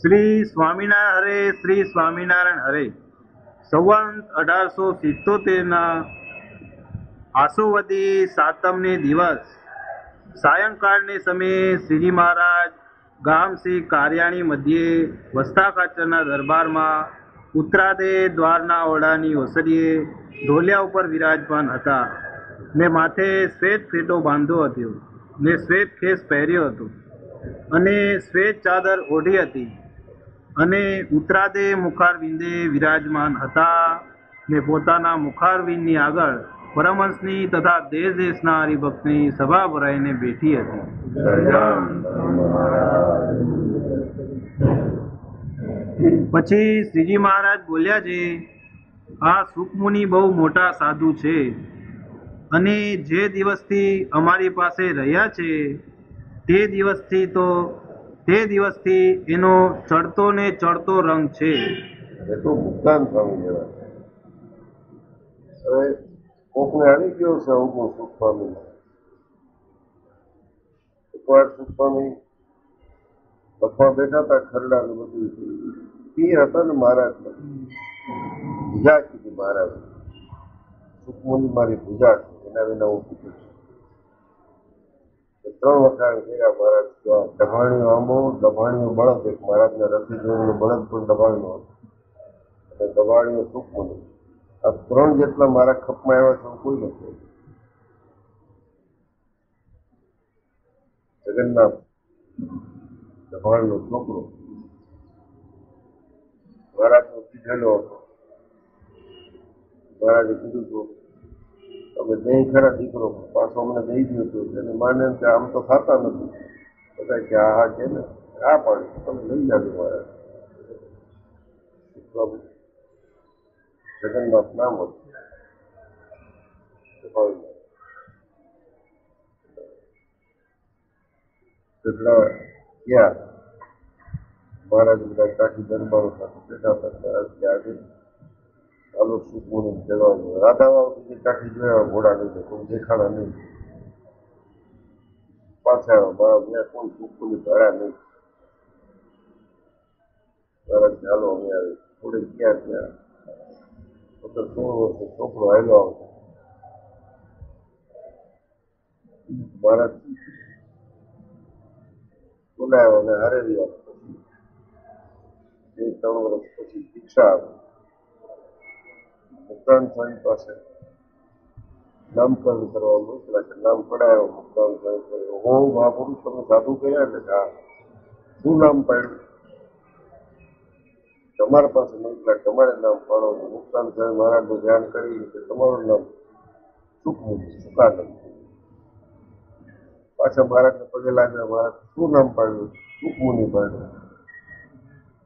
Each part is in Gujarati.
श्री स्वामीनारायण हरे, श्री स्वामीनारायण हरे। 1877 आशुवदी सातम ने दिवस सायंकाल ने समय श्रीजी महाराज गाम से कार्याणी मध्य वस्ता काचरना दरबार में उत्तरादे द्वारना ओडानी ओसरीए ढोलिया पर विराजमान था ने माथे श्वेत फेटो बांधो हतो ने श्वेत खेस पहेर्यो हतो अने श्वेत चादर ओढ़ी हती अने उत्तरादे मुखारविंदे विराजमान हता ने पोताना मुखारविंदनी आगळ परमहंसनी तथा देश देशना हरिभक्तनी सभा भराईने बेठी हती। पछी श्रीजी महाराज बोल्या छे आ सुखमुनि बहु मोटा साधु छे अने जे दिवसथी अमारी पासे रह्या छे ते दिवसथी एनो चढ़तो ने चढ़तो रंग छे। तो भुगतान स्वामी जेवा अरे कोकने आनी गयो छे उगो सुख पामी एकवार सुख पामी पप्पा बेटा था खरडा ने बधुं पी हता ने महाराज पूजा कीधी महाराज सुखमुनि मारी पूजा एना विना हूँ कीधुं ત્રણ વખાણ કર્યા મહારાજ દભાણીઓ આંબો દભાણીઓ બળદ એક મહારાજને રસી જોઈને બળદ પણ દબાણનો હતો અને દબાણીઓ સુખમુનિ આ ત્રણ જેટલા મારા ખપમાં આવ્યા છે કોઈ નથી જગન્નાથ દભાણનો છોકરો મહારાજનો કીધેલો હતો મહારાજે કીધું હતું તમે દહીં ખરા દીકરો પાછો અમને દઈ ગયો હતો એટલે માને કે આમ તો ખાતા નથી બધા કે આ હા છે ને આ પાણી તમે લઈ જાજો મારા જગન્નાથ નામ હતું કેટલા ગયા મહારાજ બધા કાકી દરબારો સાથે બેઠા હતા મહારાજ કે આજે આલો સુખમુનિ જગાવ્યો રાધાવાવ સુધી કાંઠી જોયા ઘોડા નહીં કોઈ દેખાડા નહીં પાછા આવ્યા કોઈ સુખમુનિ ભરા નહીં મહારાજ ચાલો અમે આવે થોડે ગયા ત્યાં પોતે 16 વર્ષે છોકરો આવેલો આવતો મહારાજ બોલાયો અને હારેલી આપતો 2-3 વર્ષ પછી દીક્ષા આપી મુક્તાન સ્વામી પાસે નામકરણ કરવા મોકલા છે નામ પડાયો મુક્તાન સ્વામી કર્યો હો મહાપુરુષ તમે સાધુ કર્યા એટલે હા શું નામ પાડ્યું તમારા પાસે મોકલા તમારે નામ પાડો મુક્તાન સ્વામી મહારાજનું ધ્યાન કરી કે તમારું નામ સુખમુનિ સુખાનંદ પાછા મહારાજને પગે લાગ્યા મહારાજ શું નામ પાડ્યું સુખમુનિ પાડ્યું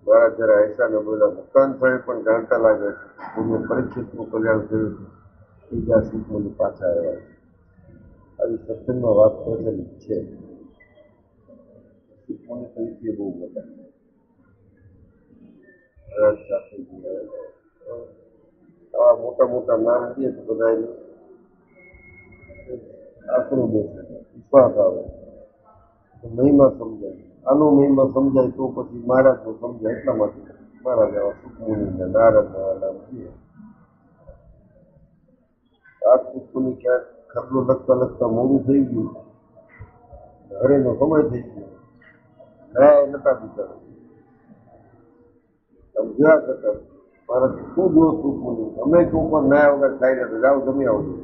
મહારાજ જરા હિસાને બોલ્યા મુક્તાન સ્વામી પણ જાણતા લાગે છે પુણ્ય પરીક્ષિતનું કલ્યાણ થયું છે બીજા શીખોને પાછા આવ્યા છે આવી સત્સંગમાં વાત પ્રચલિત છે શીખોને તરીકે બહુ મોટા મહારાજ સાથે આવા મોટા મોટા નામ દે તો બધાને આશરો બેસે વિશ્વાસ આવે મહિમા સમજાય આનો મહિમા સમજાય તો પછી મહારાજનો સમજાય એટલા માટે મહારાજ આવા સુખમુનિને નારદના નામ છે આ સુખમુનિ ક્યાંક ખરડો લખતા લખતા મોડું થઈ ગયું હરેનો સમય થઈ ગયો ન્યાય નતા બીજા સમજ્યા કરતા મહારાજ શું જો સુખમુનિ અમે તો પણ ન્યાય વગર ખાઈ રહ્યા જાઓ જમી આવજો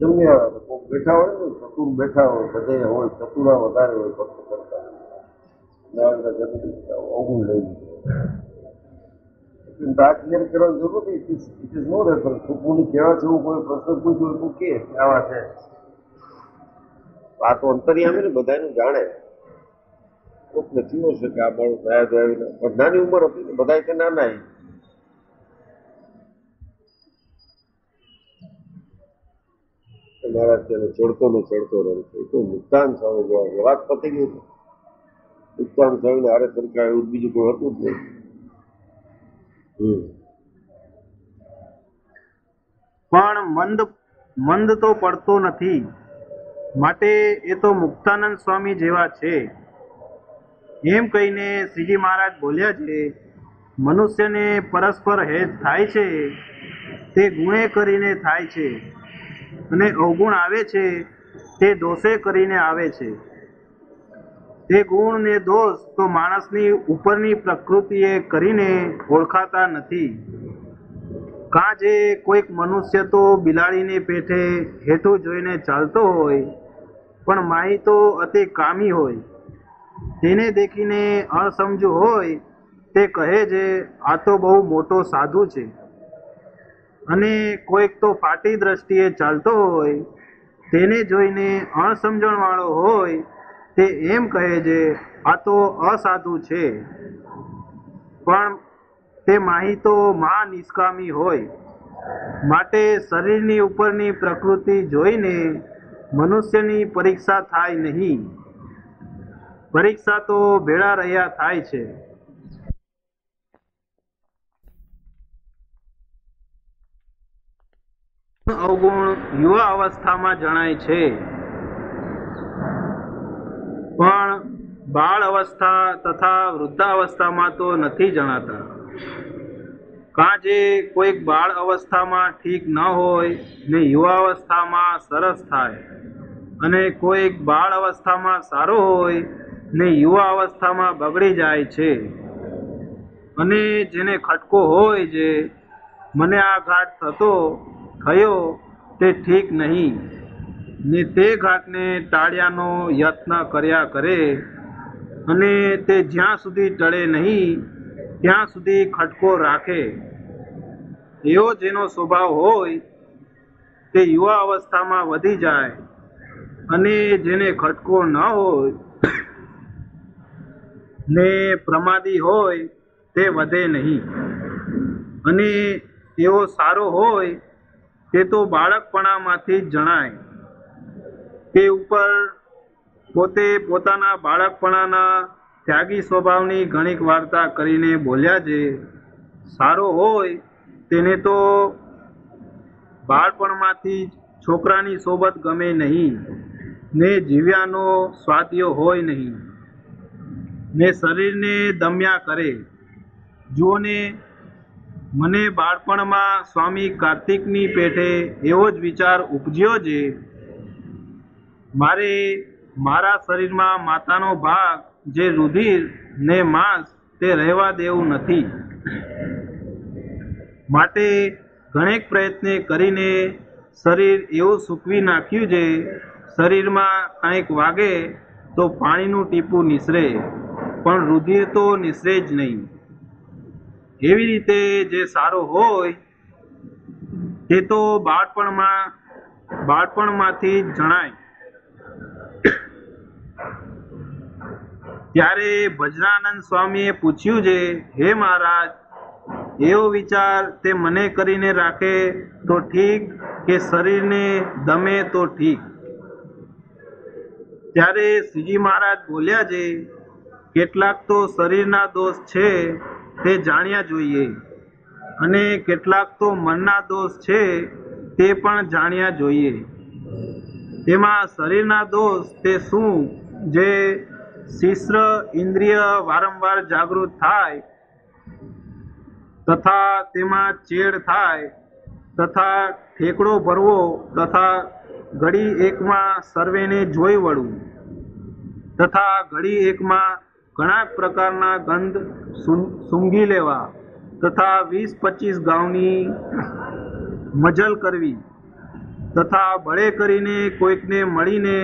જમી આવ્યા કોક બેઠા હોય ને ચતુર બેઠા હોય બધે હોય ચતુરા વધારે હોય ભક્ત કરતા ઓગું લઈ લીધું દાખલ કરવાની જરૂર નથી it is no reference Sukhmuni કહેવા જેવું કોઈ પ્રશ્ન પૂછ્યો તું કે આવા છે આ તો અંતરિયામી ને બધાને જાણે કોક નથી હોય શકે આ બાળક નાયા ધોયાવીને પણ નાની ઉંમર હતી ને બધા કે નાના મહારાજ તેને ચડતો ને ચડતો રહે છે એ તો મુક્તાન સ્વામી જવા વાત પતી ગઈ હતી મુક્તાન સ્વામીને હારે સરખા એવું બીજું કોઈ હતું જ નહીં પણ મંદ તો પડતો નથી माटे ए तो मुक्तानंद स्वामी जेवा छे एम कहीने श्रीजी महाराज बोल्या छे। मनुष्य ने परस्पर हेत थाय छे ते गुणे करीने थाय छे अने अवगुण आवे छे ते दोषे करीने आवे छे। ते गुण ने दोष तो मानसनी उपरनी प्रकृतिए करीने ओळखाता नथी। काजे कोईक मनुष्य तो बिलाड़ी ने पेठे हेठू जोईने चालतो होय पण माही तो अति कामी होय। तेने देखीने असमझू होय ते कहे जे आ तो बहु मोटो साधु छे। अने कोईक तो फाटी दृष्टिए चालतो होय तेने जोईने असमजणवाळो होय ते एम कहे जे आ तो असाधु छे पण ते माही तो मां निष्कामी होय। माटे शरीरनी उपरनी प्रकृति जोईने मनुष्यनी परीक्षा थाय नहीं। परीक्षा तो भेड़ा रह्या थाय छे। अवगुण युवा अवस्था में जणाय छे पण बाळ अवस्था तथा वृद्धावस्था में तो नहीं जणाता। काजे कोईक बाळ अवस्था में ठीक न होय ने युवा अवस्था में सरस थाय अने कोईक बाळ अवस्था में सारो होय ने युवा अवस्था में बगड़ी जाय छे। अने जेने खटको होय जे मने आ घाट थतो थयो ते ठीक नहीं ने ते घाटने टाळ्यानो यत्न कर्या करे अने ते ज्यां सुधी टळे नहीं त्या सुधी खटको राखे। एवो जेनो स्वभाव होय ते युवा अवस्था में वधी जाय अने जेने खटको न होय ने प्रमादी होय ते वधे नहीं। अने एवो सारो होय ते तो बाळकपणामांथी जणाय। ते उपर पोते पोताना बाळकपणाना त्यागी स्वभावनी घणीक वार्ता करीने बोल्या जे सारो होय तेने तो बाळपणमांथी छोकरानी सोबत गमे नहीं ने जीव्यानो स्वादियो होय नहीं ने शरीरने दम्या करे। जोने मने बाळपणमां स्वामी कार्तिकनी पेठे एवो ज विचार उपज्यो जे मारे मारा शरीरमां मातानो भाग जे रुधिर ने मांस ते रहेवा देवुं नथी। माटे घणेक प्रयत्ने करीने शरीर एवुं सूकवी नाख्युं जे शरीर में कंईक वागे तो पाणीनुं टीपुं निसरे पण रुधिर तो निसरे ज नहीं। एवी रीते जे सारो होय ते तो बाळपणमांथी जणाय। त्यारे भजनानंद स्वामीए पूछ्यु जे हे महाराज एवो विचार ते मने करीने राखे तो ठीक के शरीर ने दमे तो ठीक। त्यारे श्रीजी महाराज बोल्या जे केटलाक तो शरीरना दोष छे ते जाण्या जोईए अने केटलाक तो मनना दोष छे ते पण जाण्या जोईए। तेमां शरीरना दोष ते शुं जे शिश्र इंद्रिय वारंवार जागृत थाय तथा तेमां चेड़ थाय तथा ठेकड़ो भरवो तथा घड़ी एक में सर्वे ने जोई वळवुं तथा घड़ी एक में घणा प्रकारना गंध सूंघी लेवा तथा 20-25 गाउनी मजल करवी तथा बड़े करीने कोईकने मळीने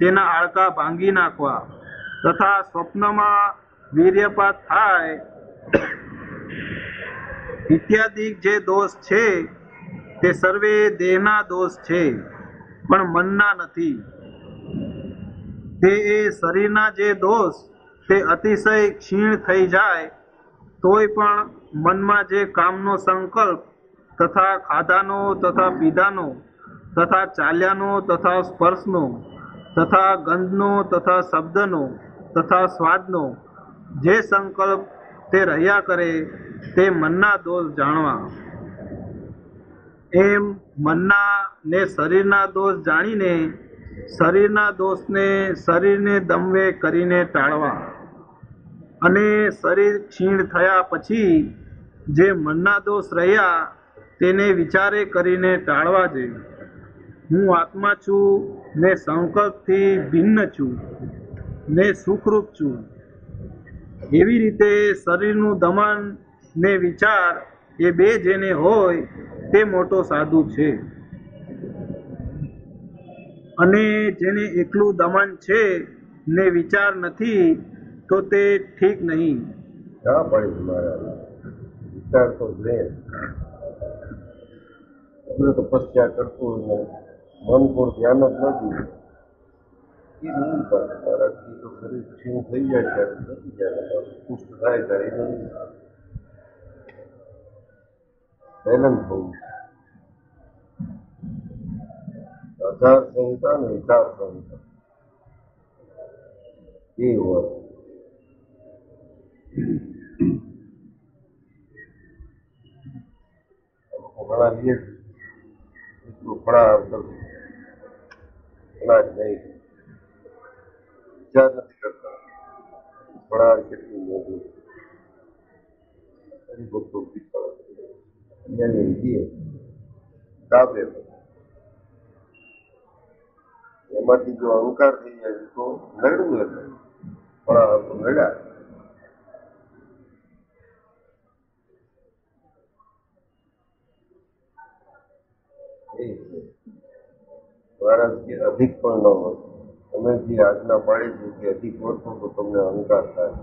तेना हाड़का भांगी नाखवा तथा स्वप्न में वीर्यपात थाय इत्यादि जे दोष छे ते सर्वे देहना दोष छे पण मनना नथी। ते ए शरीरना जे दोष ते अतिशय क्षीण थई जाय तोय पण मनमा जे कामनो संकल्प तथा खाधानो तथा पीधानो तथा चाल्यानो तथा स्पर्शनो तथा गंधनो तथा शब्दनो तथा स्वादनो जे संकल्प ते रह्या करे ते मनना दोष जाणवा। एम मनना ने शरीरना दोष जाणीने શરીરના દોષને શરીરને દમવે કરીને ટાળવા અને શરીર ક્ષીણ થયા પછી જે મનના દોષ રહ્યા તેને વિચારે કરીને ટાળવા જોઈએ. હું આત્મા છું ને સંકલ્પથી ભિન્ન છું ને સુખરૂપ છું. એવી રીતે શરીરનું દમન ને વિચાર એ બે જેને હોય તે મોટો સાધુ છે. અને જેને એકલું દમન છે ને વિચાર નથી તો તે ઠીક નહીં. વિચાર તો તપસ્યા કરતું મન પર ધ્યાન જ નથી. આચાર સંહિતા ને વિચાર સંહિતા એ હોય એમાંથી જો અહંકાર થઈ જાય તો લડવું હતું, પણ લડ્યા અધિક પણ ન હોય. તમે જે આજ્ઞા પાડી છે તે અધિક વર્તો તો તમને અહંકાર થાય.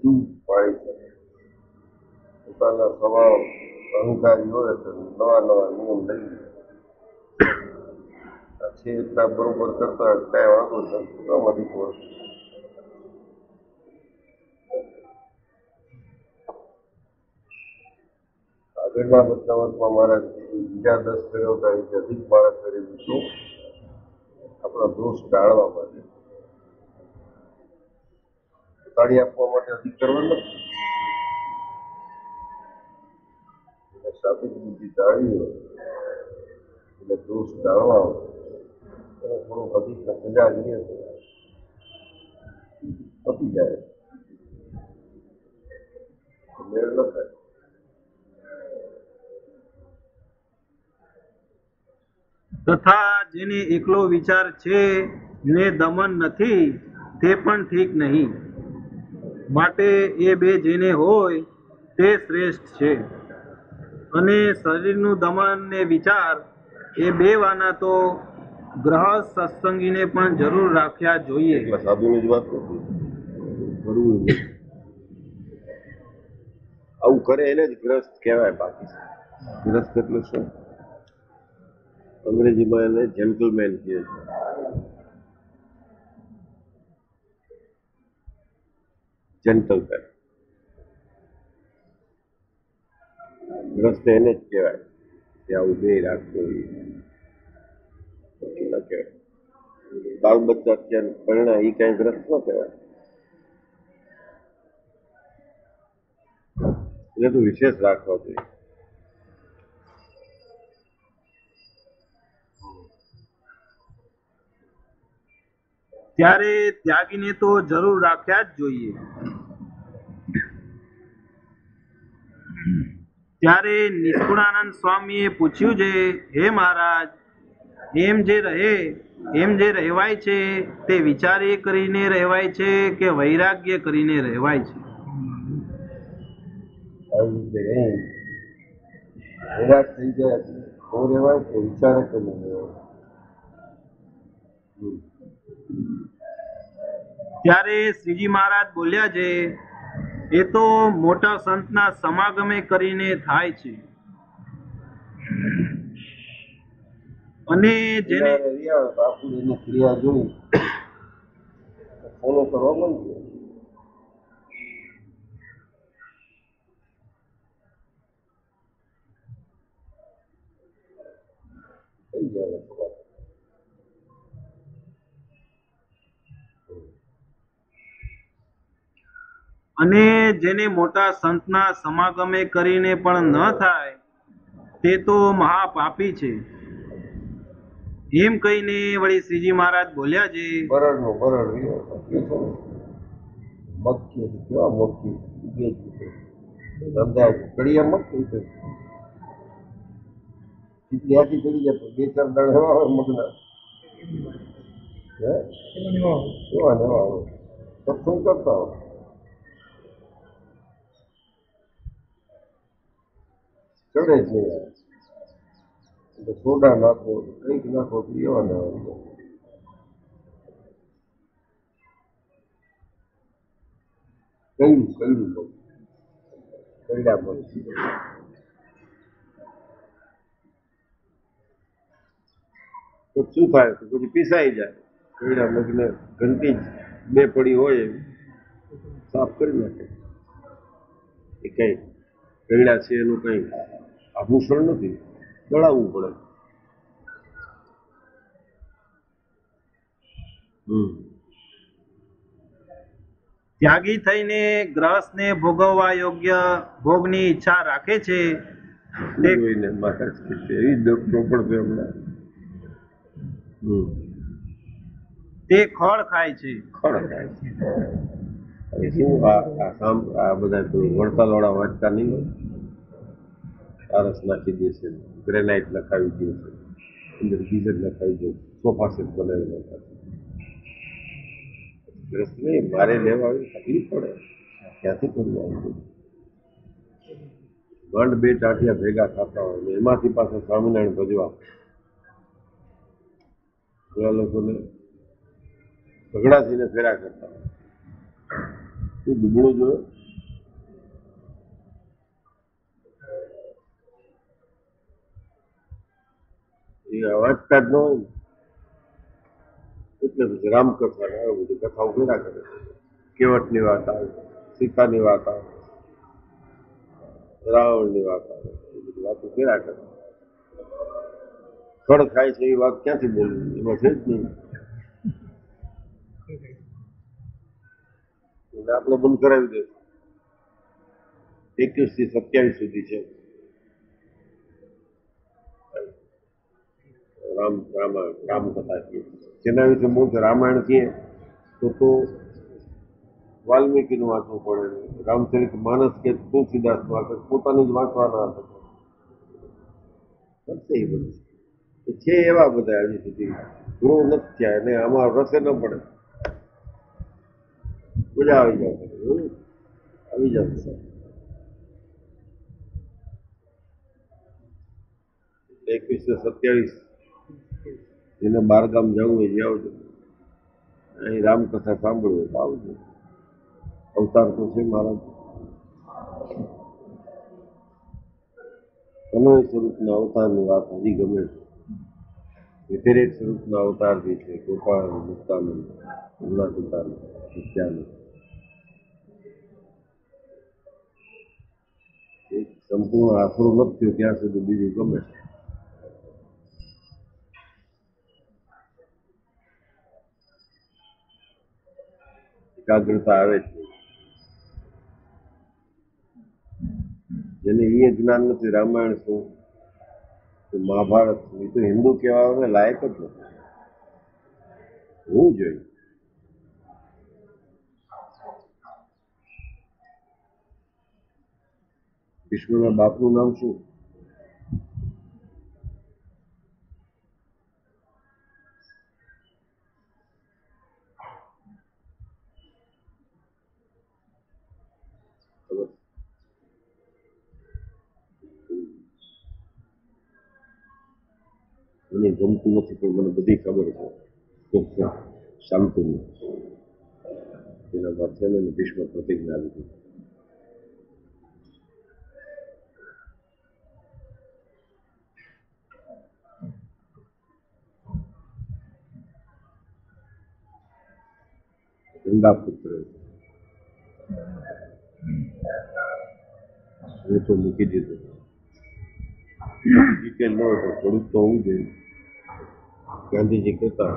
સમજુ પાડી છે પોતાના સ્વભાવ અહંકારી હોય તો નવા નવા નિયમ લઈ છે એટલા બરોબર કરતા કઈ વાંધો નથી. આગળના બદલાવતમાં મારા બીજા 10 પ્રયોગો અધિક બાળક કરેલું છું આપણા દોષ ટાળવા માટે. તાળી આપવા માટે અધિક કરવાનું સાબિત બુદ્ધિ ટાળી હોય એટલે દોષ ટાળવા હોય થોડુંક અધિક સજા જોઈએ પતી જાય મેળ ન થાય. તથા જેને એકલો વિચાર છે ને દમન નથી તે પણ ઠીક નહીં. માટે એ બે જેને હોય તે શ્રેષ્ઠ છે. અને શરીરનું દમન ને વિચાર એ બે વાના તો ગ્રહ સત્સંગીને પણ જરૂર રાખ્યા જોઈએ. સાધુની જ વાત નથી, આવું કરે એને જ ગ્રસ્ત કહેવાય. બાકી ગ્રસ્ત એટલે શું? અંગ્રેજીમાં એને જેન્ટલમેન કહે છે. જેન્ટલમેન ગ્રસ્ત એને જ કહેવાય કે આવું બે રાખવું જોઈએ. બાળ બચ્ચા અત્યારે પરિણામ એ કઈ ગ્રસ્ત ન કહેવાય. એને તો વિશેષ રાખવા જોઈએ. ત્યારે ત્યાગીને તો જરૂર રાખ્યા જ જોઈએ. ત્યારે નિષ્કુળાનંદ સ્વામીએ પૂછ્યું છે, હે મહારાજ, એમ જે રહેવાય છે તે વિચારે કરીને રહેવાય છે કે વૈરાગ્ય કરીને રહેવાય છે? વૈરાગ થઈ જાય તો રહેવાય કે વિચારે કરીને રહેવાય? ત્યારે શ્રીજી મહારાજ બોલ્યા છે, એ તો મોટા સંતના સમાગમે કરીને થાય છે. અને જેને બાપુની ક્રિયા જોઈ ફોલો કરવા માંગે અને જેને મોટા સંતના સમાગમે કરીને પણ ન થાય તે તો મહાપાપી છે, એમ કહીને વળી શ્રીજી મહારાજ બોલ્યા છે કરતા હોય ચડે છે એટલે સોડા નાખો કઈક નાખો પીવાના કયું કયું કૈડા બોલ તો શું થાય તો પછી પીસાઈ જાય કૈડા લગીને ઘંટી બે પડી હોય સાફ કરી નાખે એ કઈ કૈડા છે એનું કઈ આભૂષણ નથી, દળાવવું પડે. ત્યાગી થઈને ગ્રહસ્થને ભોગવવા યોગ્ય ભોગની ઈચ્છા રાખે છે તે ખળ ખાય છે. ખળ ખાય છે શું આ બધા વળતા વળા વાંચતા નહીં હોય, આરસ નાખી દે છે, ગ્રેનાઇટ લખાવી દે છે, અંદર ગીઝર લખાવી દે છે, સોફા સેટ બનાવી લખાવી, મારે લેવા આવી તકલીફ પડે, ક્યાંથી કરવું આવ્યું ગંડ બે ટાંટિયા ભેગા થતા હોય ને એમાંથી પાછા સ્વામિનારાયણ ભજવા ઘણા લોકોને ઝઘડા થઈને ફેરા કરતા હોય શું દુબળું જોયો વાંચતા જ ન હોય એટલે પછી રામકથા આવે બધી કથાઓ ભેગા કરે, કેવટની વાત આવે, સીતાની વાત આવે, રાવણની વાત આવે, એ બધી વાતો ભેગા કરે. ખડ ખાય છે એ વાત ક્યાંથી બોલવી, એમાં છે જ નહીં. આપણે બંધ કરાવી દે 21 થી 27 સુધી છે રામ રામાયણ રામકથા કહીએ, જેના વિશે મૂળ રામાયણ કહીએ તો વાલ્મીકીનું વાંચવું પડે, રામચરિત માનસ કે તુલસીદાસ વાંચે, પોતાનું જ વાંચવાના કરશે. એ બધું છે એવા બધા હજી સુધી ગુણો નથી થયા અને આમાં રસે ન પડે, મજા આવી જાય, આવી જશે. એટલે 21 થી 27 જેને બારગામ જવું હોય જે આવજો, અહીં રામકથા સાંભળવી હોય તો આવજો. અવતાર તો છે મહારાજ અનોય સ્વરૂપના અવતારની વાત હજી ગમે છે, વિતરેટ સ્વરૂપના અવતાર જે છે ગોપાલ ગુપ્તાનંદ ગુમના પિતાનું નિત્યાનંદ એક સંપૂર્ણ આશરો નથી થયો ત્યાં સુધી બીજું ગમે છે. એકાગ્રતા આવે છે જેને એ જ્ઞાન નથી રામાયણ શું મહાભારત શું, એ તો હિન્દુ કહેવાને લાયક જ નથી, હોવું જોઈએ. વિષ્ણુના બાપનું નામ શું? મને ગમતું નથી પણ મને બધી ખબર છે શાંતિની, તેના માથે ભીષ્મ પ્રતિજ્ઞા લીધી. ગંગા પુત્ર એ તો મૂકી દીધું, ડિટેલ ન હોય થોડુંક તો હોવું જોઈએ. ગાંધીજી કહેતા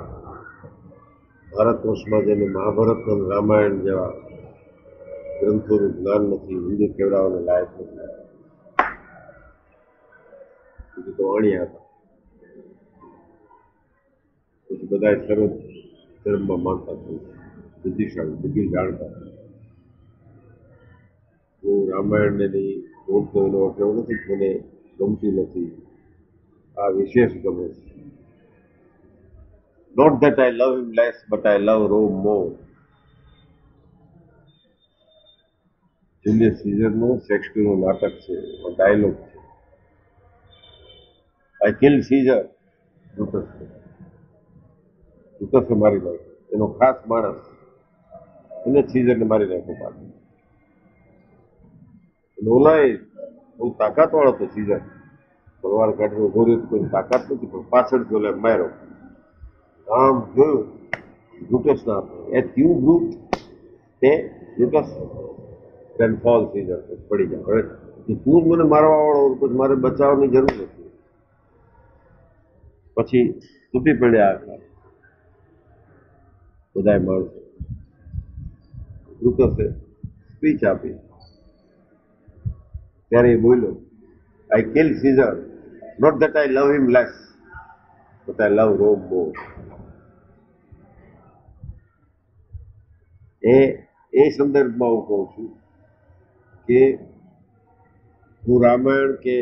ભારત વર્ષમાં જેને મહાભારત અને રામાયણ જેવા ગ્રંથોનું જ્ઞાન નથી, હિન્દુ કેવડાઓને લાયક નથી, બીજું તો અણ્યા હતા. પછી બધા સર્વ ધર્મમાં માનતા થયું, બુદ્ધિશાળી બુદ્ધિ જાણતા. હું રામાયણને બોલતો એનો અર્થ એવો નથી મને ગમતી નથી, આ વિશેષ ગમે છે. Not that I love him less, but I love Rome more. Julius Caesar no Shakespeare no natak se, or dialogue se. I killed Caesar, Brutus. Brutus ne mari nakhyo, eno khas manas. Ene Caesar ne mari nakhyo paatho. Nolai, bol takat wala to Caesar. Talwar kaatno gore to koi takat nathi par paachal jole maro. આમ જોયું બ્રુટસ ના એ ક્યુ બ્રુટ તે બ્રુટસ પેન ફોલ સીઝર પડી જાય. હવે એ તું મને મારવા વાળો પછી મારે બચાવવાની જરૂર નથી. પછી તૂટી પડ્યા બધા માણસો. બ્રુટસે સ્પીચ આપી ત્યારે એ બોલ્યો I kill Caesar not that I love him less but I love Rome more. એ સંદર્ભમાં હું કહું છું કે હું રામાયણ કે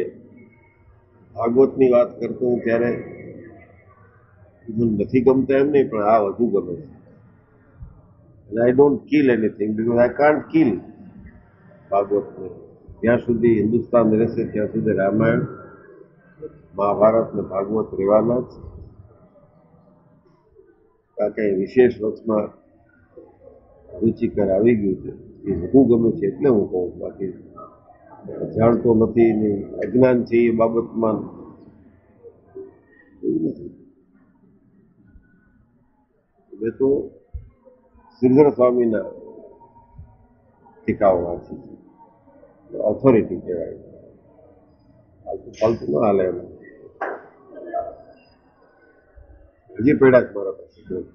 ભાગવતની વાત કરતો હું ત્યારે મને નથી ગમતા એમ નહીં, પણ આ વધુ ગમે છે. અને I don't kill anything because I can't kill ભાગવતને. જ્યાં સુધી હિન્દુસ્તાન રહેશે ત્યાં સુધી રામાયણ, મહાભારત ને ભાગવત રહેવાના જ. આ કંઈ વિશેષ વચમાં રુચિકર આવી ગયું છે એ વધુ ગમે છે એટલે હું કહું. બાકી જાણતો નથી ને અજ્ઞાન છે એ બાબતમાં એવું નથી. મેં તો સિદ્ધર સ્વામીના ટીકાઓ વાંચી છે, ઓથોરિટી કહેવાય. ફાલતુ ફાલતુ ના હાલે એમાં. હજી પેઢા જ મારા પાસે પણ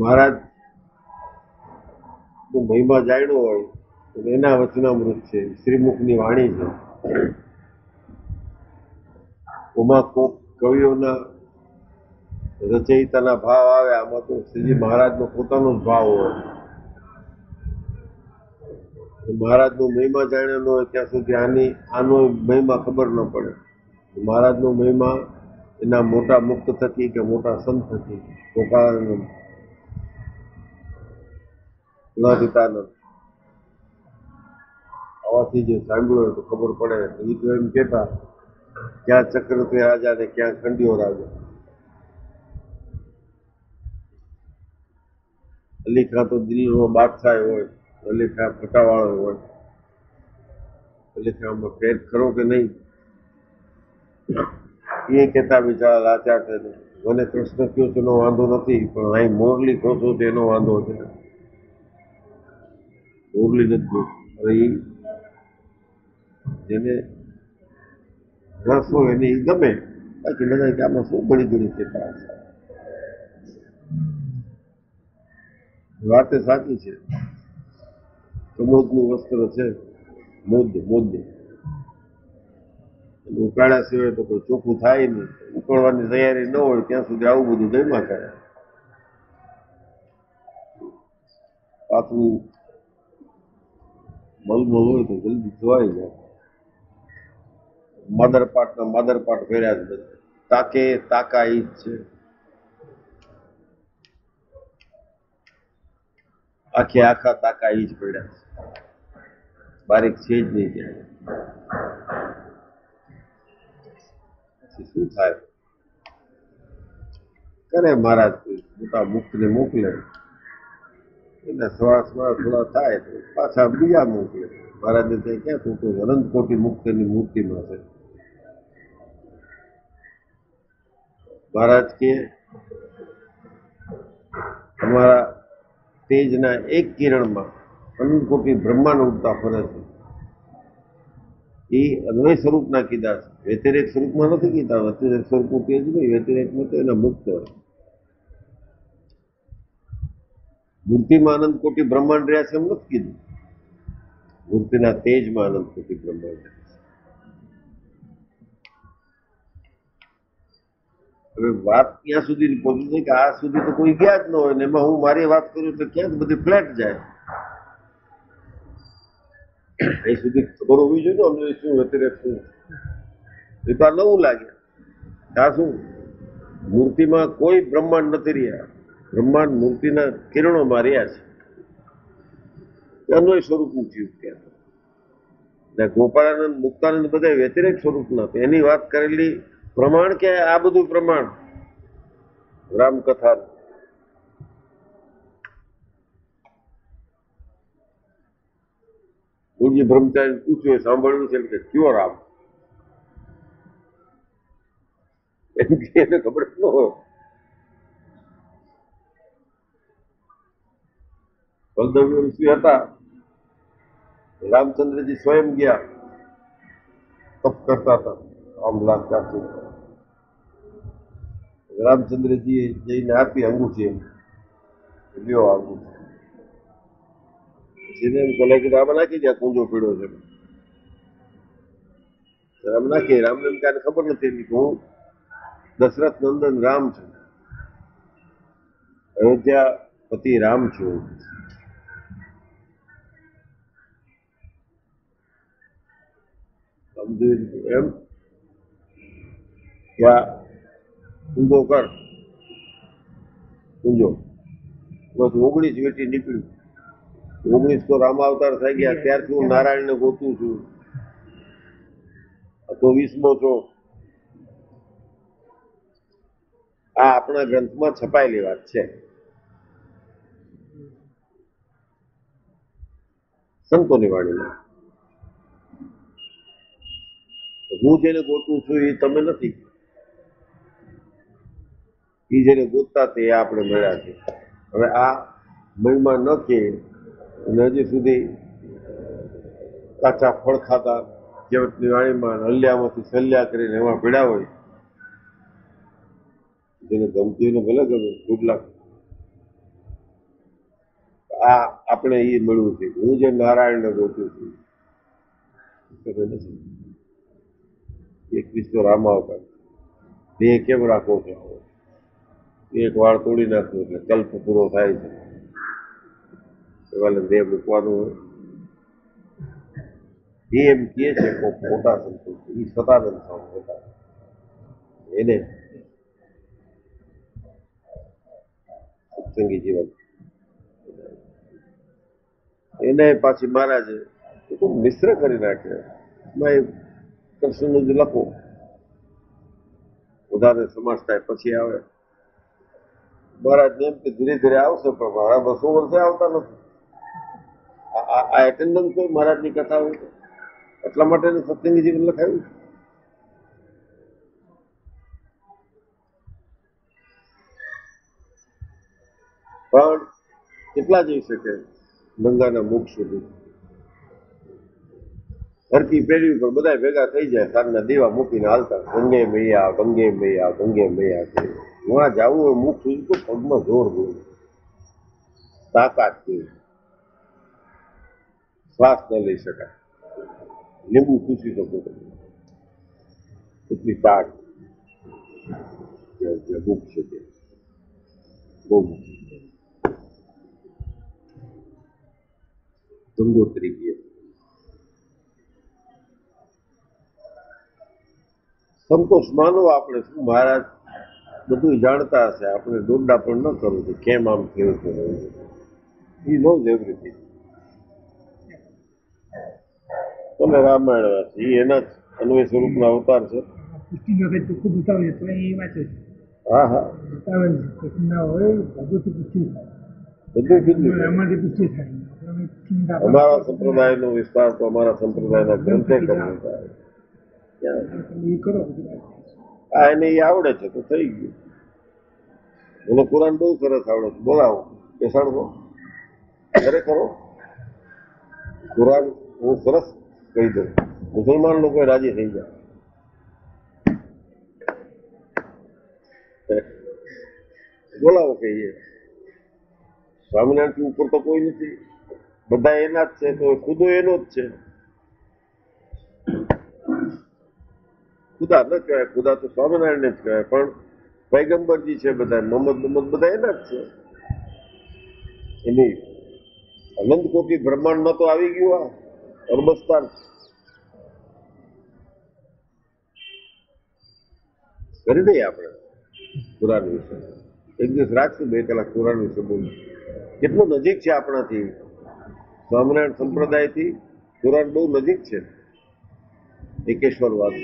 મહારાજ નો મહિમા જાણ્યો હોય તો એના વચનામૃત છે, શ્રીમુખની વાણી છે. ઓમાં કોક કવિઓના રચયિતાના ભાવ આવે, આમાં તો શ્રીજી મહારાજનો પોતાનો જ ભાવ હોય. મહારાજનો મહિમા જાણ્યો ન હોય ત્યાં સુધી આનો મહિમા ખબર ન પડે. મહારાજનો મહિમા એના મોટા મુક્ત થકી કે મોટા સંત થકી પોતાના આવાથી જે સાંભળ્યો તો ખબર પડે. એ તો એમ કહેતા ક્યાં ચક્ર તે રાજા ને ક્યાં ખંડીઓ રાજા. અલી ખાં તો દિલ્હીનો બાદશાહ હોય, અલી ખાં ફટાવાળો હોય. અલી ખાંમાં ફેર ખરો કે નહીં એ કહેતા બિચારા લાચાર છે. મને કૃષ્ણ કયો છે એનો વાંધો નથી, પણ અહીં મોરલી કહો છો તેનો વાંધો છે. મોરલી નથી રહી જેને રસ હોય એને એ ગમે. બાકી બધા કે આમાં શું ઘણી ઘણી કહેતા હશે. વાતે સાચી છે. કમોદનું વસ્ત્ર છે મોદ, મોદ ઉકાળ્યા સિવાય તો કોઈ ચોખ્ખું થાય નહીં. ઉકળવાની તૈયારી ન હોય ત્યાં સુધી આવું બધું ગયમાં કરે. પાછું મલમલ હોય તો જલ્દી ધોવાઈ જાય. માદરપાટના માદરપાટ ફેર્યા જ બધા તાકે તાકા ઈ જ છે. આખે આખા તાકા ઈ જ પડ્યા છે, બારીક છે જ નહીં ત્યાં. શું થાય કરે મહારાજ મોટા મુક્તને મોકલે. એના શ્વાસમાં થોડા થાય તો પાછા બીજા મૂકે. મહારાજને ત્યાં ક્યાં ખોટો અનંતકોટી મુક્તની મૂર્તિમાં છે. મહારાજ કે તમારા તેજના એક કિરણમાં અનંતકોટી બ્રહ્માંડ ઉડતા ફરે છે. એ અન્વય સ્વરૂપના કીધા છે, વ્યતિરેક સ્વરૂપમાં નથી કીધા. વ્યતિરેક સ્વરૂપનું તેજ નહીં, વ્યતિરેકમાં તો એના મુક્ત હોય. મૂર્તિમાં આનંદ કોટી બ્રહ્માંડ રહ્યા છે એમ નથી કીધું, મૂર્તિના તેજમાં આનંદ કોટી બ્રહ્માંડ. હવે વાત ત્યાં સુધી પહોંચી છે કે આ સુધી તો કોઈ ગયા જ ન હોય ને એમાં હું મારી વાત કરું તો ક્યાંક બધી ફ્લેટ જાય. એ સુધી ખબર હોવી જોઈએ ને અમને શું વ્યતિરેક શું. એ તો આ નવું લાગે આ શું, મૂર્તિમાં કોઈ બ્રહ્માંડ નથી રહ્યા, બ્રહ્માંડ મૂર્તિના કિરણોમાં રહ્યા છે. અન્વય સ્વરૂપનું થયું ત્યાં. ગોપાળાનંદ મુક્તાનંદ બધા વ્યતિરેક સ્વરૂપના એની વાત કરેલી. પ્રમાણ કે આ બધું પ્રમાણ રામકથા ગુરુજી બ્રહ્મચારી પૂછ્યું, સાંભળ્યું છે કે કયો રામ એને ખબર ન હોય. બલદેવ ઋષિ હતા, રામચંદ્રજી સ્વયં ગયા તપ કરતા હતા. આમ લાગતા રામચંદ્રજીએ જઈને આપી અંગુઠી, એમ લ્યો અંગુઠી. એમ કલાકે રામ નાખી ગયા, કુંજો પીડો છે રામ નાખી. રામને એમ કાંઈ ખબર નથી એની, હું દશરથ નંદન રામ છું, અયોધ્યા પતિ રામ છું. એમ ત્યાં ઊંધો કર ઊંધો બસ 19 વેટી નીકળ્યું. 19 તો રામ અવતાર થઈ ગયા. ત્યારથી હું નારાયણને ગોતું છું. તો 20મો છો. આ આપણા ગ્રંથમાં છપાયેલી વાત છે. સંતોની વાણીમાં હું જેને ગોતું છું એ તમે નથી, એ જેને ગોતતા તે આપણે મળ્યા છે. હવે આ મહિમા ન કે હજી સુધી કાચા ફળ ખાતા જેવટની વાણીમાં હલ્યામાંથી સલ્યા કરીને એમાં પીડા હોય. જેને ગમતી એને ભલે ગમે, ગુડલા. આ આપણે એ મળ્યું છે. હું જે નારાયણને ગોતું છું તમે નથી. 21 તો રામ આવતા. દેહ કેમ રાખો છો? એક વાળ તોડી નાખ્યો એટલે કલ્પ પૂરો થાય છે. એવાને દેહ મૂકવાનું હોય એ એમ કહે છે કોઈ મોટા સંતોષ એ સદાનંદ સ્વામી હતા. એને સત્સંગી જીવન એને પાછી મહારાજે મિશ્ર કરી નાખ્યા. કૃષ્ણનું જ લખો વધારે સમાજ થાય પછી આવે. મહારાજ એમ કે ધીરે ધીરે આવશે, પણ મારા 200 વર્ષે આવતા નથી. આ એટેન્ડન્સ હોય મહારાજની કથા હોય, એટલા માટે સત્સંગી જીવન લખાયું. પણ કેટલા જઈ શકે? ગંગાના મુખ સુધી ધરતી પેઢી પર બધા ભેગા થઈ જાય. સાંજના દીવા મૂકીને હાલતા ગંગે મૈયા ગંગે મૈયા ગંગે મૈયા કે વહાં જવું હોય મુખ સુધી તો પગમાં જોર જોઈએ, તાકાત જોઈએ, શ્વાસ ન લઈ શકાય. લીંબુ પૂછી શકો તમે એટલી તાક મુખ છે તે બહુ મુખ્ય ગંગોત્રી ગયો. સંતોષ માનો આપણે શું મહારાજ બધું જાણતા હશે. આપણે દોડા પણ ન કરવું કે કેમ આમ થયું છે. ઈ નોઝ એવરીથિંગ. તમે રામાયણ વાંચી, એના જ અન્વય સ્વરૂપના અવતાર છે. હા હા અમારા સંપ્રદાયનો વિસ્તાર તો અમારા સંપ્રદાયના ગ્રંથે એને આવડે છે તો થઈ ગયું. મને કુરાન બહુ સરસ આવડે છે, બોલાવો બેસાડો ઘરે કરો કુરાન બહુ સરસ કહી દઉં. મુસલમાન લોકો રાજી થઈ જાય. બોલાવો કહીએ સ્વામિનારાયણ થી ઉપર તો કોઈ નથી, બધા એના જ છે, તો ખુદો એનો જ છે. ખુદા ન કહેવાય, ખુદા તો સ્વામિનારાયણને જ કહેવાય, પણ પૈગંબરજી છે, બધા મોહમ્મદ બધા એના જ છે. એની અનંત કોટી બ્રહ્માંડમાં તો આવી ગયું આ અરબસ્તાન. કરી દઈએ આપણે કુરાન વિશે, એક દિવસ રાખશું 2 કલાક કુરાન વિશે બોલું. કેટલું નજીક છે આપણાથી, સ્વામિનારાયણ સંપ્રદાયથી કુરાન બહુ નજીક છે. એકેશ્વર વાત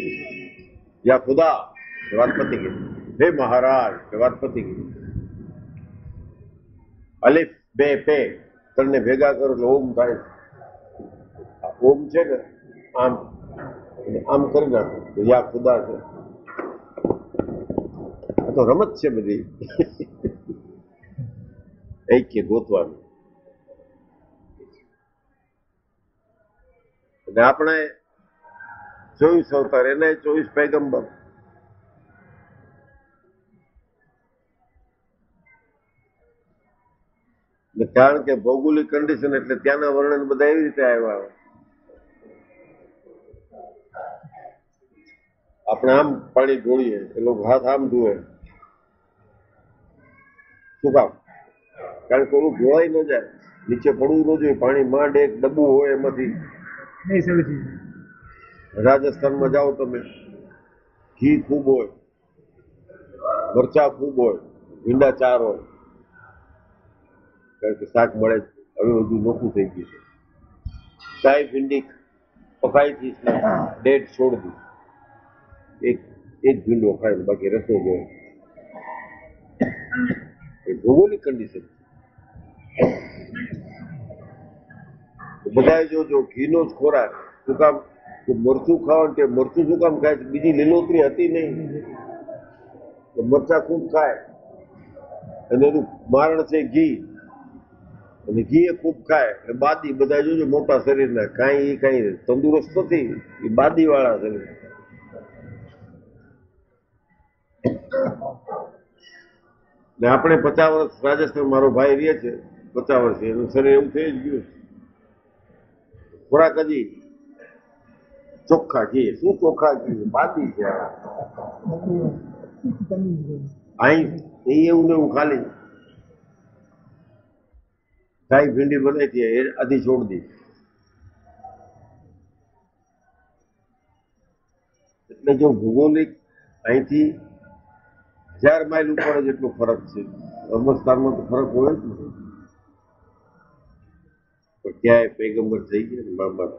યા ખુદા વાત પતિ ગઈ, હે મહારાજ વાત પતિ ગઈ. અલિફ બે પે તને ભેગા કરો એટલે ઓમ થાય. ઓમ છે ને આમ આમ કરી નાખો, યા ખુદા છે. તો રમત છે બધી ઐક્ય ગોતવાનું. આપણે 24 અવતાર, એને 24 પૈગંબર. કારણ કે ભૌગોલિક કન્ડિશન એટલે ત્યાંના વર્ણન બધા એવી રીતે આવ્યા. આપણે આમ પાણી ઢોળીએ, એ લોકો હાથ આમ ધોવે. શું કામ? કારણ કે ઓલું ધોળાઈ ન જાય, નીચે પડવું ન જોઈએ પાણી. માંડ એક ડબ્બું હોય એમાંથી. રાજસ્થાનમાં જાઓ તમે, ઘી ખૂબ હોય, મરચા ખૂબ હોય, ભીંડા 4 હોય, કારણ કે શાક મળે. હવે બધું નોખું થઈ ગયું છે. ચાય ભીંડી પકાઈ થી 1.5 છોડ દી, એક ભીંડો ખાય, બાકી રસો ગયો. ભૌગોલિક કન્ડિશન બધા જોજો. ઘીનો જ ખોરાક શું કામ? મરચું ખાવાનું કે મરચું શું કામ ખાય? બીજી લીલોતરી હતી નહીં, મરચા ખૂબ ખાય, અને એનું મારણ છે ઘી, અને ઘી એ ખૂબ ખાય. એ બાદી બધા જોજો, મોટા શરીરના, કાંઈ કાંઈ તંદુરસ્ત નથી, એ બાદી વાળા શરીર. ને આપણે 50 વર્ષ રાજસ્થાન, મારો ભાઈ રહે છે 50 વર્ષે, એનું શરીર એવું થઈ જ ગયું. ખોરાક હજી ચોખ્ખા ઘી. શું ચોખ્ખા ઘી? બાતી છે. અહીં એ એવું ને એવું ખાલી ગાય ભીંડી બને છે, એ આધી છોડ દી. એટલે જો ભૌગોલિક અહીંથી 1000 માઇલ ઉપર જ એટલો ફરક છે. અરબસ્તાનમાં તો ફરક હોય જ નથી. પણ ક્યાંય પૈગંબર થઈ ગયા ને બાબા.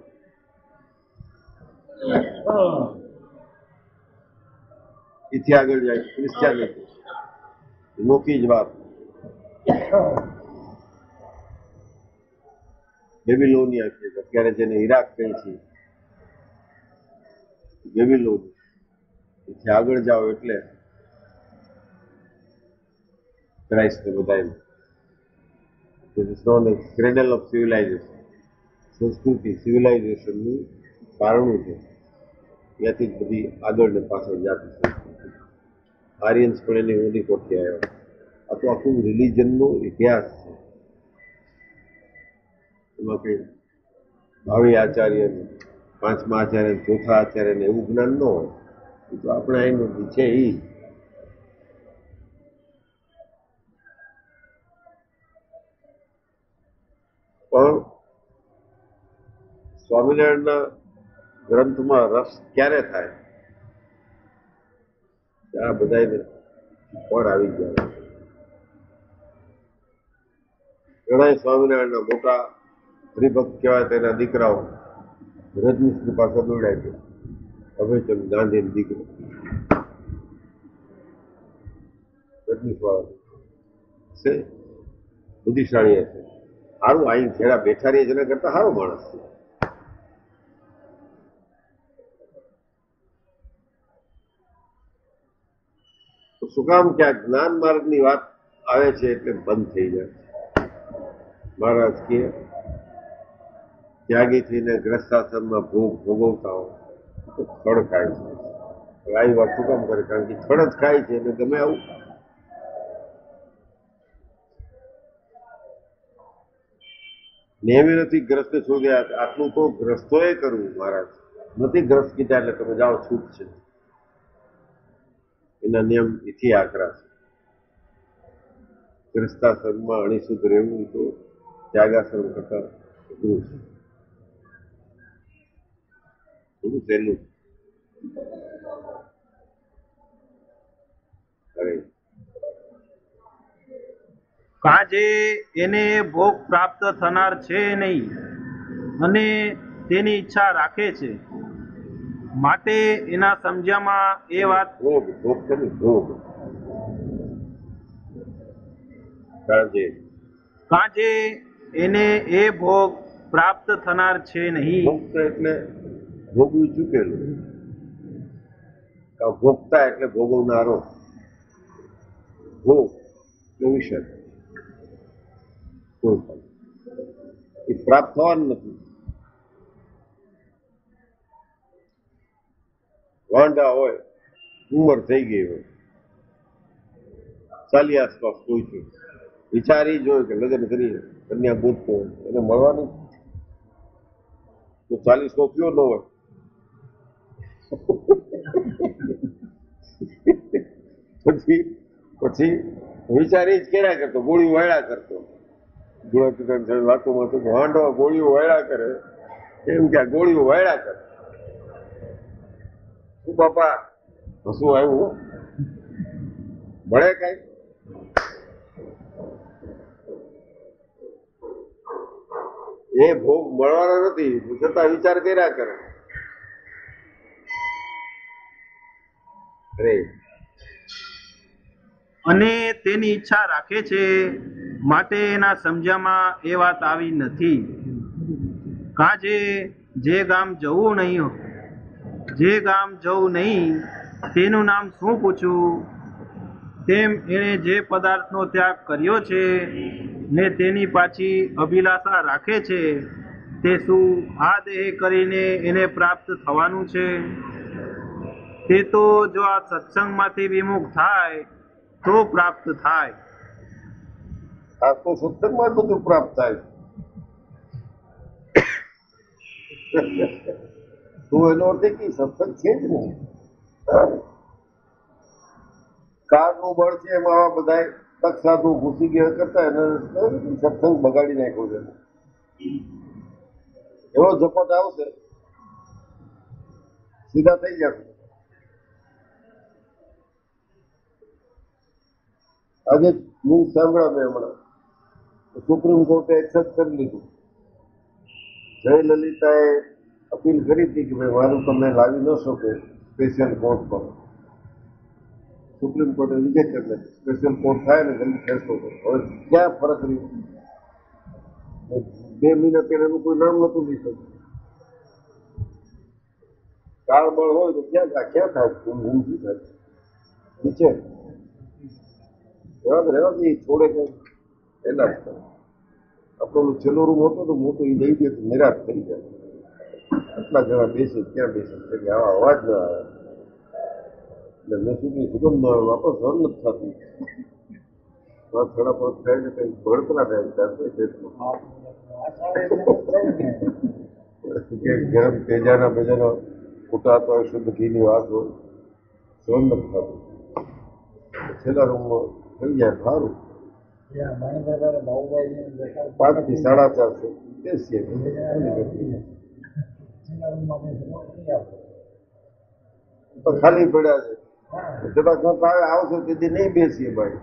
એથી આગળ જાય ક્રિશ્ચિયાનિટી, નોખી જ વાત. બેબીલોનિયા કે અત્યારે જેને ઈરાક કહે છે, બેબીલોનિયા. એથી આગળ જાઓ એટલે Christ બધાય. This is known as cradle of civilization. સંસ્કૃતિ સિવિલાઇઝેશનનું કારણું છે. ત્યાંથી જ બધી આગળ ને પાછળ જાતિ સંસ્કૃતિ. આર્યન્સ પણ એને ઊંડી કોટથી આવ્યા. આ તો આખું રિલિજનનો ઇતિહાસ છે. એમાં કંઈ ભાવિ આચાર્ય, 5મા આચાર્ય, 4થા આચાર્યને એવું જ્ઞાન ન હોય. એ તો આપણે એનું છે એ પણ સ્વામિનારાયણના ગ્રંથમાં રસ ક્યારે થાય? આ બધાને પણ આવી ગયા. ઘણા સ્વામિનારાયણના મોટા હરિભક્ત કહેવાય તેના દીકરાઓ રજનીશની પાસે દોડાય છે. હવે તમે ગાંધીનો દીકરો રજનીશ વાળા છે, બુદ્ધિશાળી હશે, સારું. અહીં જેડા બેઠા રહીએ જેના કરતા સારો માણસ છે. શું કામ કે આ જ્ઞાન માર્ગની વાત આવે છે એટલે બંધ થઈ જાય. મહારાજ કે ત્યાગી થઈને ગ્રસ્તાશ્રમમાં ભોગ ભોગવતા હોય તો ખડ ખાય છે. આવી વાત શું કામ કરે? કારણ કે ખડ જ ખાય છે, એટલે ગમે આવું મેં નથી ગ્રસ્ત છોડ્યા, આટલું તો ગ્રસ્તોએ કરવું. મહારાજ નથી ગ્રસ્ત કીધા એટલે તમે જાઓ, છૂટ છે. એના નિયમ એથી આકરા છે. ગ્રસ્તાશ્રમમાં અણીસુદ રહેવું તો ત્યાગાશ્રમ કરતા એટલું છે. થોડું સહેલું કાજે એને ભોગ પ્રાપ્ત થનાર છે નહીં અને તેની ઈચ્છા રાખે છે, માટે એના સમજ્યામાં એ વાત કાજે એને એ ભોગ પ્રાપ્ત થનાર છે નહીં. એટલે ભોગવું ચૂકેલું, ભોગતા એટલે ભોગવનારો, ભોગ વિષય એ પ્રાપ્ત થવાનું નથી. વાંડા હોય, ઉંમર થઈ ગઈ હોય, ચાલી આસપાસ કોઈ છે, વિચારી જોયું કે લગ્ન કરી કન્યા ગોતતો હોય, એને મળવાનું તો 40 છોકરીઓ ન હોય, પછી વિચારી જ કર્યા કરતો, ગોળી વાળા કરતો. વાતોમાં વાંડો ગોળીઓ વાળા કરે, એમ કે ગોળીઓ વાળા કરે. શું બાપા હસું આવ્યું? મળે કઈ એ ભોગ મળવાનો નથી, છતાં વિચાર કર્યા કરે. અરે અને તેની ઈચ્છા રાખે છે, માટે એના સમજામાં એ વાત આવી નથી. કાજે જે ગામ જવું નહીં તેનું નામ શું પૂછું? તેમ એણે જે પદાર્થનો ત્યાગ કર્યો છે ને તેની પાછી અભિલાષા રાખે છે, તે શું આ દેહ કરીને એને પ્રાપ્ત થવાનું છે? તે તો જો આ સત્સંગમાંથી વિમુખ થાય તો પ્રાપ્ત થાય. આ તો સત્સંગમાં બધું પ્રાપ્ત થાય. તો એનો અર્થ કે સત્સંગ છે જ નહીં. કારનું બળ છે, એમાં આવા બધા તક સાધુ ઘૂસી ગયા કરતા એને સત્સંગ બગાડી નાખ્યો છે. એવો ઝપટ આવશે, સીધા થઈ જશે. આજે હું સાંભળ્યા, મેં હમણાં સુપ્રીમ કોર્ટે એક્સેપ્ટ કરી લીધું. જયલલિતાએ અપીલ કરી હતી કે ભાઈ મારું તમે લાવી ન શકો સ્પેશિયલ કોર્ટ પર. સુપ્રીમ કોર્ટે રિજેક્ટ કરી લીધું. સ્પેશિયલ કોર્ટ થાય ને તમે ફેસલો કરો. હવે ક્યાં ફરક રહ્યો? 2 મહિના પહેલા એનું કોઈ નામ નહોતું લીધું. કાળબળ હોય તો ક્યાં થાય? હું શું થાય? નીચે છોડે છે એના જ કરે. આપણો છેલ્લો રૂમ હતો તો મોટો, એ લઈ ગયો, નિરાશ થઈ જાય. આટલા જણા બેસે, ક્યાં બેસે, આવા અવાજ ના આવે એટલે મેસુની સુગમ ના આવે, વાપસ હર નથી થતી. થોડા પર થાય ને કંઈક ભડકના થાય, ગરમ તેજાના ફૂટાતો હોય, શુદ્ધ ઘીની વાત હોય, સર નથી થતું. છેલ્લા રૂમમાં સારું 5 થી 4:30 ખાલી પડ્યા છે. જતા જતા આવશે તેથી નહીં બેસીએ ભાઈ.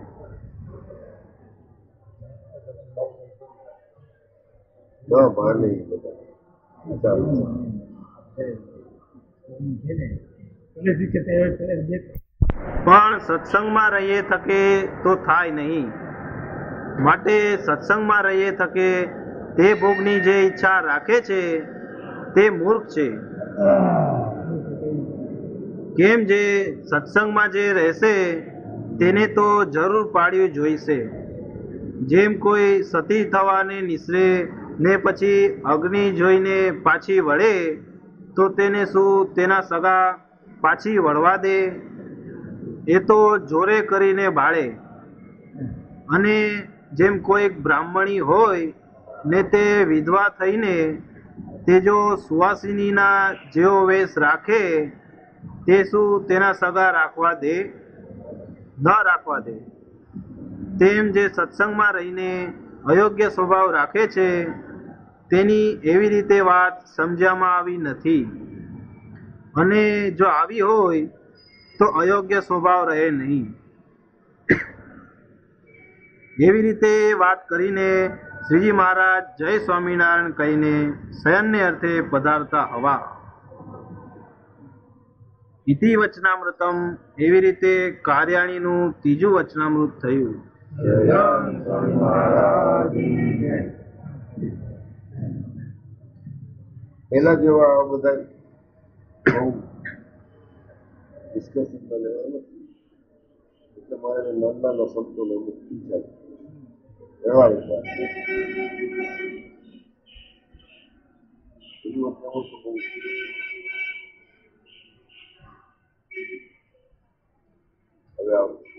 હા ભાર નહીં બધા. પણ સત્સંગમાં રહીએ થકે તો થાય નહીં, માટે સત્સંગમાં રહીએ થકે તે ભોગની જે ઈચ્છા રાખે છે તે મૂર્ખ છે. કેમ જે સત્સંગમાં જે રહેશે તેને તો જરૂર પાડ્યું જોઈશે. જેમ કોઈ સતી થવાને નિસરે ને પછી અગ્નિ જોઈને પાછી વળે, તો તેને શું તેના સગા પાછી વળવા દે? એ તો જોરે કરીને બાળે. અને જેમ કોઈક બ્રાહ્મણી હોય ने ते विधवा थईने तेजो सुवासिनीना जेवो वेश राखे ते शु तेना सगा राखवा दे न राखवा दे। तेम जे सत्संग में रहीने अयोग्य स्वभाव राखे छे तेनी एवी रीते बात समझामां आवी नथी अने जो आवी होय तो अयोग्य स्वभाव रहे नहीं। एवी रीते बात करीने श्रीजी महाराज जय स्वामीनारायण कहीने शयनने अर्थे पधारता हवा। इति वचनामृतम एवी रीते कार्याणीनु तीजु वचनामृत थयुं। पहला जो बधा डिस्कशन में लेवानुं એટલે મારે નાના શબ્દો લખી દીધા એવા હતા બીજું આપણે ઓછું હવે આવું